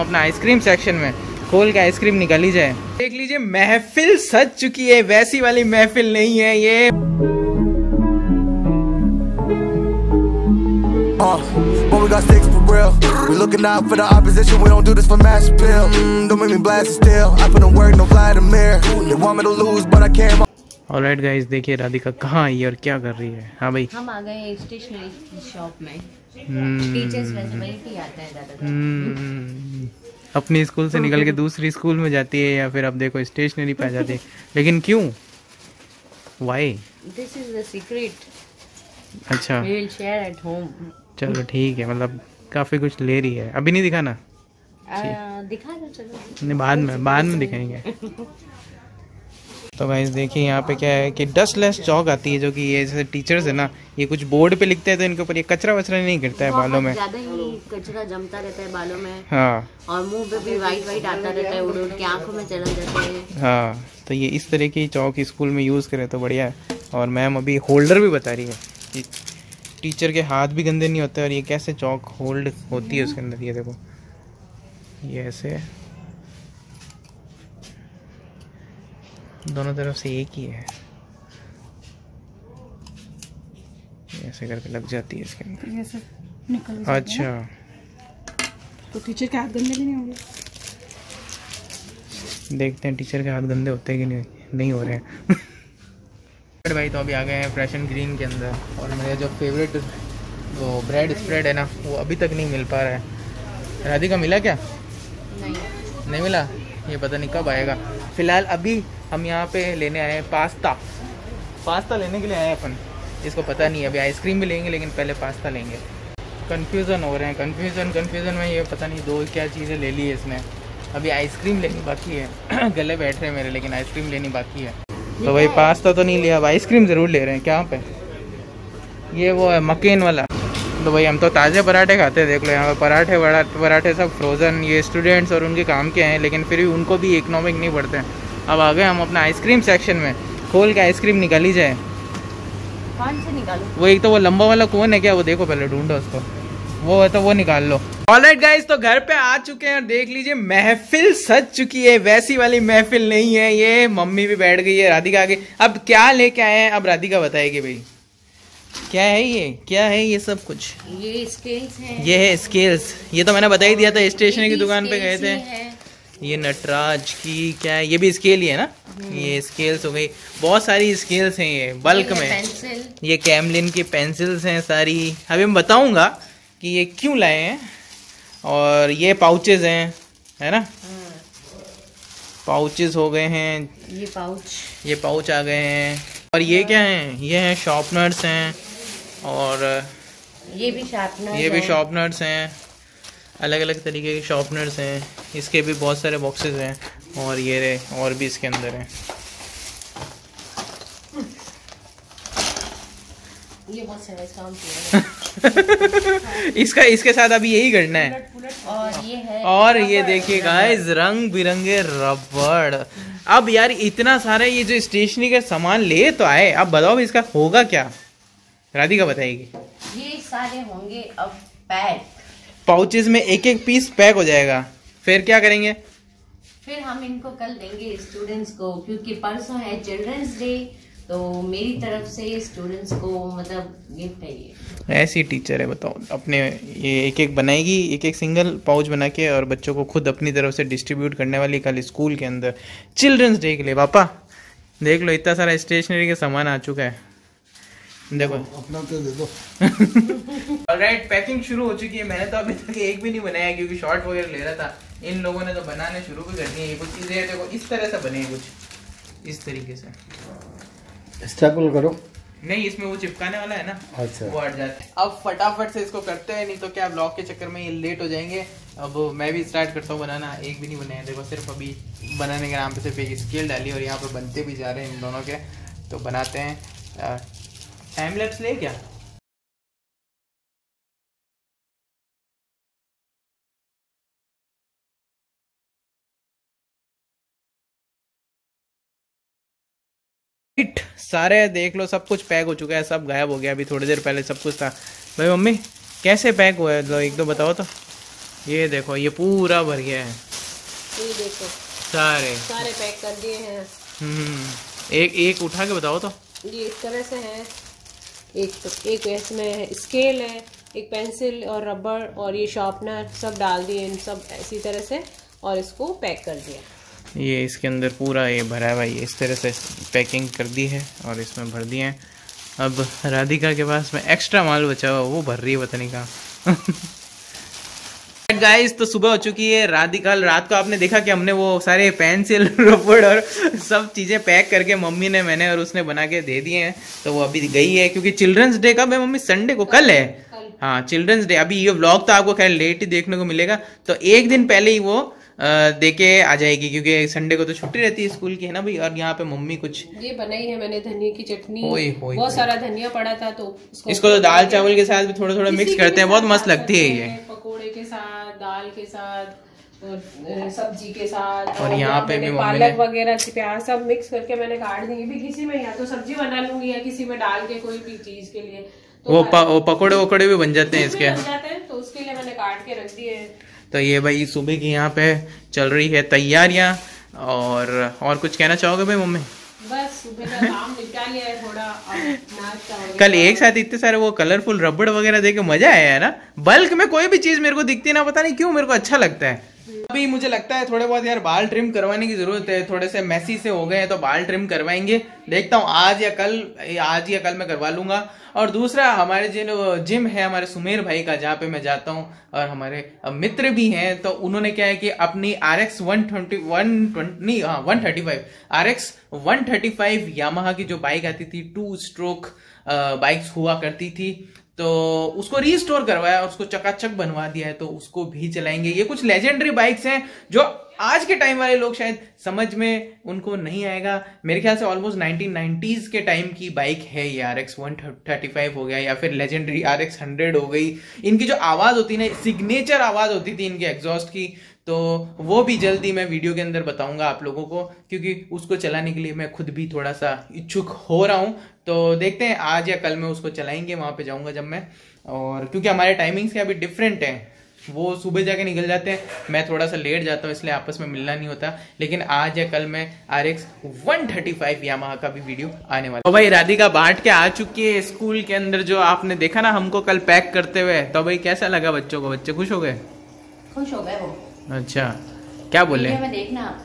हम अपना ice cream section में, खोल के आइसक्रीम निकाल ही जाए। देख लीजिए महफिल सज चुकी है, वैसी वाली महफिल नहीं है ये। But we got sticks for real. We looking out for the opposition. We don't do this for mass appeal. Don't make me blast it still. I put in work, no Vladimir. They want me to lose, but I can't. Alright guys, देखिए राधिका कहाँ है और क्या कर रही है। हाँ भाई, हम आ गए हैं स्टेशनरी की शॉप में। टीचर्स रेजिडेंट आता है दादा। अपने स्कूल से निकल के दूसरी स्कूल में जाती है या फिर आप देखो स्टेशनरी पे आ जाती है, लेकिन क्यों? Why? This is the secret. अच्छा, we will share at home. चलो ठीक है, मतलब काफी कुछ ले रही है। अभी नहीं दिखाना, दिखा दो। चलो नहीं, बाद में दिखाएंगे। तो गाइस देखिए यहाँ पे क्या है कि डस्टलेस चौक आती है, जो कि ये जैसे टीचर्स है ना, ये कुछ बोर्ड पे लिखते हैं तो इनके ऊपर ये कचरा वचरा नहीं गिरता है बालों में, ज्यादा ही कचरा जमता रहता है बालों में। हाँ, और मुंह पे भी वाइट वाइट आता रहता है, उड़-उड़ के आंखों में चला जाता है। हाँ, तो ये इस तरह की चौक स्कूल में यूज करे तो बढ़िया है। और मैम अभी होल्डर भी बता रही है कि टीचर के हाथ भी गंदे नहीं होते और ये कैसे चौक होल्ड होती है उसके अंदर। ये देखो, ये ऐसे दोनों तरफ से एक ही है, ऐसे करके लग जाती है इसके अंदर, ये सब निकल। अच्छा, तो टीचर के हाथ गंदे भी नहीं होंगे। देखते हैं टीचर के हाथ गंदे होते हैं कि नहीं हो रहे हैं। भाई तो अभी आ गए हैं फ्रेश एंड ग्रीन के अंदर, और मेरा जो फेवरेट वो ब्रेड स्प्रेड है ना, वो अभी तक नहीं मिल पा रहा है। राधिका मिला क्या? नहीं मिला, ये पता नहीं कब आएगा। फिलहाल अभी हम यहाँ पे लेने आए हैं पास्ता लेने के लिए आए हैं अपन, इसको पता नहीं है। अभी आइसक्रीम भी लेंगे लेकिन पहले पास्ता लेंगे। कन्फ्यूज़न हो रहे हैं, कन्फ्यूज़न में ये पता नहीं दो क्या चीज़ें ले ली है इसने। अभी आइसक्रीम लेनी बाकी है, गले बैठ रहे हैं मेरे, लेकिन आइसक्रीम लेनी बाकी है। तो भाई पास्ता तो नहीं लिया, अब आइसक्रीम ज़रूर ले रहे हैं। क्या पे ये वो है मकेन वाला। तो भाई हम तो ताज़े पराठे खाते हैं, देख लो यहाँ पे पराठे सब फ्रोज़न। ये स्टूडेंट्स और उनके काम के हैं, लेकिन फिर भी उनको भी इकोनॉमिक नहीं पड़ते हैं। अब आ गए हम अपना आइसक्रीम सेक्शन में, खोल के आइसक्रीम निकाल ही जाए। कौन से निकालो? वो एक तो वो लंबा वाला कौन है क्या, वो देखो पहले ढूंढो उसको, वो है तो वो निकाल लो। ऑलराइट गाइस, तो घर पे आ चुके हैं और देख लीजिए महफिल सज चुकी है, वैसी वाली महफिल नहीं है ये। मम्मी भी बैठ गई है राधिका आगे। अब क्या लेके आए हैं, अब राधिका बताएगी भाई क्या है ये, क्या है ये सब कुछ। ये स्केल्स है, ये है स्केल्स। ये तो मैंने बता ही दिया था, स्टेशनरी की दुकान पे गए थे। ये नटराज की क्या है, ये भी स्केल ही है ना, ये स्केल्स हो गई। बहुत सारी स्केल्स हैं ये बल्क में। ये कैमलिन की पेंसिल्स हैं सारी, अभी मैं बताऊंगा कि ये क्यों लाए हैं। और ये पाउचेस हैं, है ना, पाउचेस हो गए हैं, ये पाउच आ गए हैं। और ये क्या हैं, ये हैं शार्पनर्स हैं, और ये भी शार्पनर्स हैं, अलग अलग तरीके के शार्पनर्स हैं। इसके भी बहुत सारे बॉक्सेस हैं, और ये रहे और भी इसके अंदर हैं। ये बहुत सारा काम किया है। इसके साथ अभी यही करना है। और ये देखिए गाइस, रंग बिरंगे रबड़। अब यार इतना सारा ये जो स्टेशनरी का सामान ले तो आए, अब बताओ इसका होगा क्या, राधिका बताएगी। ये सारे होंगे अब पैक, पाउचेस में एक एक पीस पैक हो जाएगा। फिर क्या करेंगे, फिर हम इनको कल देंगे स्टूडेंट्स को, क्योंकि परसों है चिल्ड्रंस डे, तो मेरी तरफ से स्टूडेंट्स को मतलब गिफ्ट है ये। ऐसी टीचर है बताओ, अपने ये एक-एक बनाएगी, एक-एक सिंगल पाउच बना के, और बच्चों को खुद अपनी तरफ से डिस्ट्रीब्यूट करने वाली कल स्कूल के अंदर चिल्ड्रंस डे के लिए। पापा देख लो इतना सारा स्टेशनरी का सामान आ चुका है, देखो अपना तो दे दो। ऑलराइट, पैकिंग शुरू हो चुकी है। मैंने तो अभी तक एक भी नहीं बनाया क्योंकि शॉर्ट वगैरह ले रहा था, इन लोगों ने तो बनाने शुरू भी कर दिए। ये कुछ चीज़ें देखो इस तरह से बने, कुछ इस तरीके से स्ट्रगल करो, नहीं इसमें वो चिपकाने वाला है ना, अच्छा वो हट जाता है। अब फटाफट से इसको करते हैं, नहीं तो क्या ब्लॉग के चक्कर में ये लेट हो जाएंगे। अब मैं भी स्टार्ट करता हूँ बनाना, एक भी नहीं बनाया देखो, सिर्फ अभी बनाने के नाम पे सिर्फ एक स्केल डाली, और यहाँ पे बनते भी जा रहे हैं इन दोनों के। तो बनाते हैं, टाइम लैप्स ले क्या? सारे देख लो सब कुछ पैक हो चुका है, सब गायब हो गया, अभी थोड़ी देर पहले सब कुछ था। भाई मम्मी कैसे पैक हुआ है, एक दो बताओ तो। ये देखो ये पूरा भर गया है, ये देखो सारे पैक कर दिए हैं। एक एक उठा के बताओ तो। ये इस तरह से है, एक तो एक इसमें स्केल है, एक पेंसिल और रबर और ये शार्पनर सब डाल दिए इन सब इसी तरह से और इसको पैक कर दिया। ये इसके अंदर पूरा ये भरा है भाई, इस तरह से पैकिंग कर दी है और इसमें भर दिए हैं। अब राधिका के पास में एक्स्ट्रा माल बचा हुआ वो भर रही है पता नहीं कहाँ। गाइस तो सुबह हो चुकी है, कल रात को आपने देखा कि हमने वो सारे पेंसिल रबड़ और सब चीजें पैक करके मम्मी ने मैंने और उसने बना के दे दिए हैं। तो वो अभी गई है क्योंकि चिल्ड्रंस डे कब है मम्मी? संडे को, कल है। हाँ चिल्ड्रंस डे। अभी ये व्लॉग तो आपको खैर लेट ही देखने को मिलेगा, तो एक दिन पहले ही वो देके आ जाएगी क्योंकि संडे को तो छुट्टी रहती है स्कूल की, है ना भाई। और यहाँ पे मम्मी कुछ ये बनाई है मैंने, धनिया की चटनी, बहुत सारा धनिया पड़ा था तो इसको तो दाल चावल के साथ भी थोड़ा थोड़ा मिक्स करते हैं, बहुत मस्त लगती है ये। पकोड़े के साथ, दाल के साथ और सब्जी के साथ और यहाँ पे भी पालक वगैरह प्याज सब मिक्स करके मैंने काट दी भी। किसी में या तो सब्जी बना लूंगी या किसी में डाल के कोई भी चीज के लिए वो पकोड़े वकोड़े भी बन जाते हैं इसके, तो उसके लिए मैंने काट के रख दिए। तो ये भाई सुबह की यहाँ पे चल रही है तैयारियाँ। और कुछ कहना चाहोगे भाई मम्मी? बस सुबह का काम निपटा लिया है थोड़ा, नाश्ता। कल एक साथ इतने सारे वो कलरफुल रबड़ वगैरह देके मजा आया है ना। बल्क में कोई भी चीज़ मेरे को दिखती ना, पता नहीं क्यों मेरे को अच्छा लगता है। अभी मुझे लगता है थोड़े बहुत यार बाल ट्रिम करवाने की जरूरत है, थोड़े से मैसी से हो गए हैं तो बाल ट्रिम करवाएंगे। देखता हूँ आज या कल मैं करवा लूंगा। और दूसरा हमारे जो जिम है हमारे सुमेर भाई का, जहाँ पे मैं जाता हूँ और हमारे मित्र भी हैं, तो उन्होंने क्या है कि अपनी RX 135 यामाहा की जो बाइक आती थी 2 स्ट्रोक बाइक्स हुआ करती थी, तो उसको रीस्टोर करवाया और उसको चकाचक बनवा दिया है, तो उसको भी चलाएंगे। ये कुछ लेजेंडरी बाइक्स हैं जो आज के टाइम वाले लोग शायद समझ में उनको नहीं आएगा। मेरे ख्याल से ऑलमोस्ट 1990s के टाइम की बाइक है ये। RX 135 हो गया या फिर लेजेंडरी RX 100 हो गई। इनकी जो आवाज़ होती ना, सिग्नेचर आवाज़ होती थी इनके एग्जॉस्ट की, तो वो भी जल्दी मैं वीडियो के अंदर बताऊंगा आप लोगों को, क्योंकि उसको चलाने के लिए मैं खुद भी थोड़ा सा इच्छुक हो रहा हूँ। तो देखते हैं आज या कल में उसको चलाएंगे, वहाँ पे जाऊँगा जब मैं। और क्योंकि हमारे टाइमिंग्स के अभी डिफरेंट हैं, वो सुबह जाके निकल जाते हैं, मैं थोड़ा सा लेट जाता हूँ, इसलिए आपस में मिलना नहीं होता। लेकिन आज या कल मैं RX 135 यामाहा का भी वीडियो आने वाला है। तो भाई राधिका बांट के आ चुकी है स्कूल के अंदर, जो आपने देखा ना हमको कल पैक करते हुए, तो भाई कैसा लगा बच्चों को? बच्चे खुश हो गए? खुश हो गए वो। अच्छा क्या बोले? देखना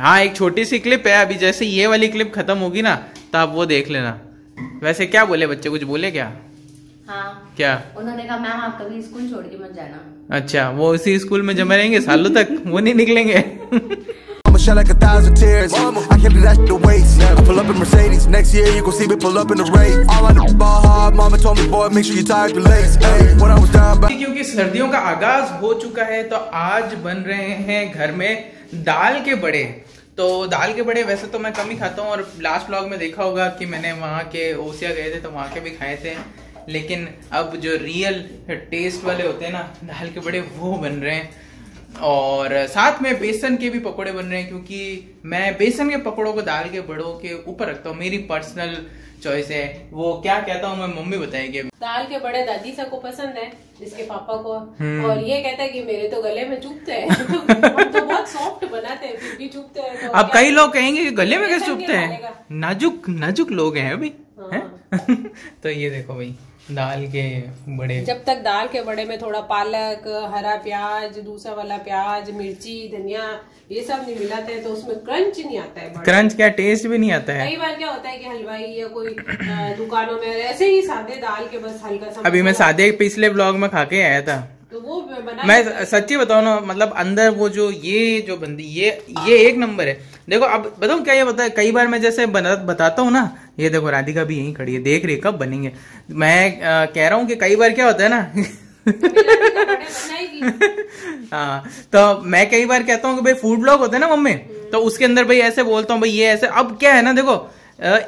हाँ, एक छोटी सी क्लिप है, अभी जैसे ये वाली क्लिप खत्म होगी ना तो आप वो देख लेना। वैसे क्या बोले बच्चे, कुछ बोले क्या? हाँ, क्या उन्होंने कहा मैम आप कभी स्कूल छोड़ के मत जाना। अच्छा वो इसी स्कूल में जमे रहेंगे सालों तक, वो नहीं निकलेंगे। क्योंकि सर्दियों का आगाज हो चुका है तो आज बन रहे हैं घर में दाल के बड़े। तो दाल के बड़े वैसे तो मैं कम ही खाता हूँ, और लास्ट व्लॉग में देखा होगा कि मैंने वहाँ के ओसिया गए थे तो वहाँ के भी खाए थे, लेकिन अब जो रियल टेस्ट वाले होते हैं ना दाल के बड़े वो बन रहे हैं। और साथ में बेसन के भी पकोड़े बन रहे हैं, क्योंकि मैं बेसन के पकोड़ों को दाल के बड़ों के ऊपर रखता हूँ, मेरी पर्सनल चॉइस है। वो क्या कहता हूँ मैं, मम्मी बताएगी। दाल के बड़े दादी सा को पसंद है, इसके पापा को, और ये कहता है कि मेरे तो गले में चुभते हैं। तो बहुत सॉफ्ट बनाते हैं, फिर भी चुभते हैं। तो अब कई लोग कहेंगे कि गले में कैसे चुभते हैं, नाजुक नाजुक लोग हैं अभी। तो ये देखो भाई दाल के बड़े। जब तक दाल के बड़े में थोड़ा पालक, हरा प्याज, दूसरा वाला प्याज, मिर्ची, धनिया ये सब नहीं मिलाते हैं तो उसमें क्रंच नहीं आता है, क्रंच क्या टेस्ट भी नहीं आता है। कई बार क्या होता है कि हलवाई या कोई दुकानों में ऐसे ही सादे दाल के बस हल्का सा, अभी मैं सादे पिछले ब्लॉग में खा के आया था, तो वो बना। मैं सच्ची बताऊं ना, मतलब अंदर वो जो ये बंदी ये एक नंबर है। देखो अब बताऊं क्या, ये बताया कई बार मैं जैसे बताता हूँ ना, ये देखो राधिका भी यहीं खड़ी है, देख रही है कब बनेंगे। मैं कह रहा हूँ कि कई बार क्या होता है ना, हाँ तो मैं कई बार कहता हूँ कि भाई फूड ब्लॉग होता है ना मम्मी, तो उसके अंदर भाई ऐसे बोलता हूँ भाई ये ऐसे। अब क्या है ना देखो,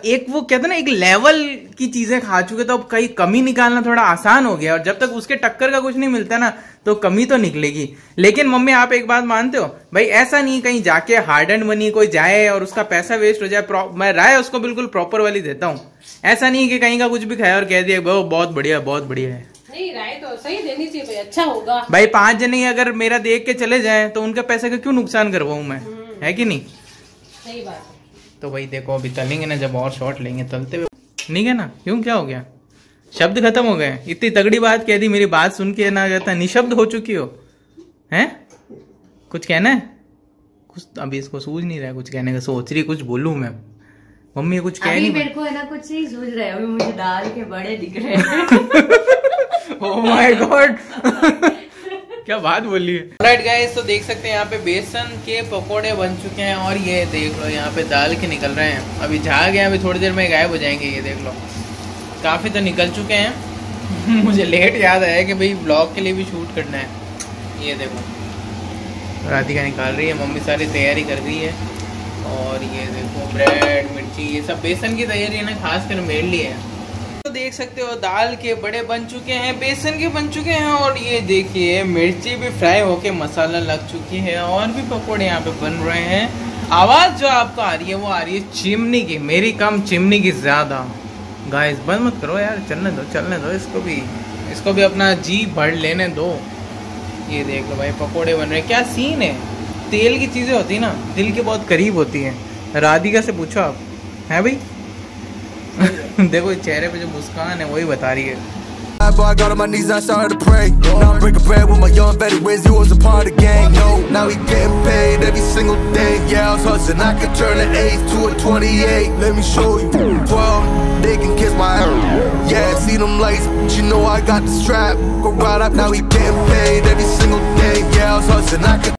एक वो कहते हैं ना एक लेवल की चीजें खा चुके तो अब कहीं कमी निकालना थोड़ा आसान हो गया, और जब तक उसके टक्कर का कुछ नहीं मिलता ना तो कमी तो निकलेगी। लेकिन मम्मी आप एक बात मानते हो भाई, ऐसा नहीं कहीं जाके हार्डन बनी कोई जाए और उसका पैसा वेस्ट हो जाए। मैं राय उसको बिल्कुल प्रॉपर वाली देता हूँ, ऐसा नहीं कि कहीं का कुछ भी खाया और कह दिया बहुत बढ़िया है। नहीं राय तो सही देनी चाहिए भाई, अच्छा होगा भाई। 5 जने अगर मेरा देख के चले जाए तो उनके पैसे का क्यों नुकसान करवाऊँ मैं, है कि नहीं? सही बात है। तो भाई देखो अभी तलेंगे ना, जब और शॉट लेंगे तलते हुए, ठीक है ना? क्यों, क्या हो गया? शब्द खत्म हो गए। इतनी तगड़ी बात कह दी, मेरी बात सुन के ना जाता निशब्द हो चुकी हो। हैं कुछ कहना है? कुछ अभी इसको सूझ नहीं रहा है कुछ कहने का, सोच रही कुछ बोलूं मैं। मम्मी कुछ कह नहीं, मेरे को है ना कुछ नहीं सूझ रहा है अभी, मुझे दाल के बड़े दिख रहे हैं। ओह माय गॉड, क्या बात बोली है। राइट गाइस, तो देख सकते हैं यहाँ पे बेसन के पकोड़े बन चुके हैं और ये देख लो यहाँ पे दाल के निकल रहे हैं। अभी झाग है, अभी थोड़ी देर में गायब हो जाएंगे। ये देख लो काफ़ी तो निकल चुके हैं। मुझे लेट याद आया कि भाई ब्लॉग के लिए भी शूट करना है। ये देखो राधिका निकाल रही है, मम्मी सारी तैयारी कर रही है। और ये देखो ब्रेड, मिर्ची, ये सब बेसन की तैयारी है ना, खासकर मेरे लिए है। तो देख सकते हो दाल के बड़े बन चुके हैं, बेसन के बन चुके हैं और ये देखिए मिर्ची भी फ्राई होके मसाला लग चुकी है और भी पकौड़े यहाँ पे बन रहे हैं। आवाज़ जो आपको आ रही है वो आ रही है चिमनी की, मेरी कम चिमनी की ज़्यादा। गाइस बंद मत करो यार, चलने दो इसको भी अपना जी भर लेने दो। ये देख लो भाई पकौड़े बन रहे हैं, क्या सीन है। तेल की चीज़ें होती है ना दिल के बहुत करीब होती हैं। राधिका से पूछो आप, हैं भाई? देखो चेहरे पे जो मुस्कान है वही बता रही है। They can kiss my ass. Yeah, see them lights, but you know I got the strap. Go right up now, we getting paid every single day. Yeah, I was hustling, I could.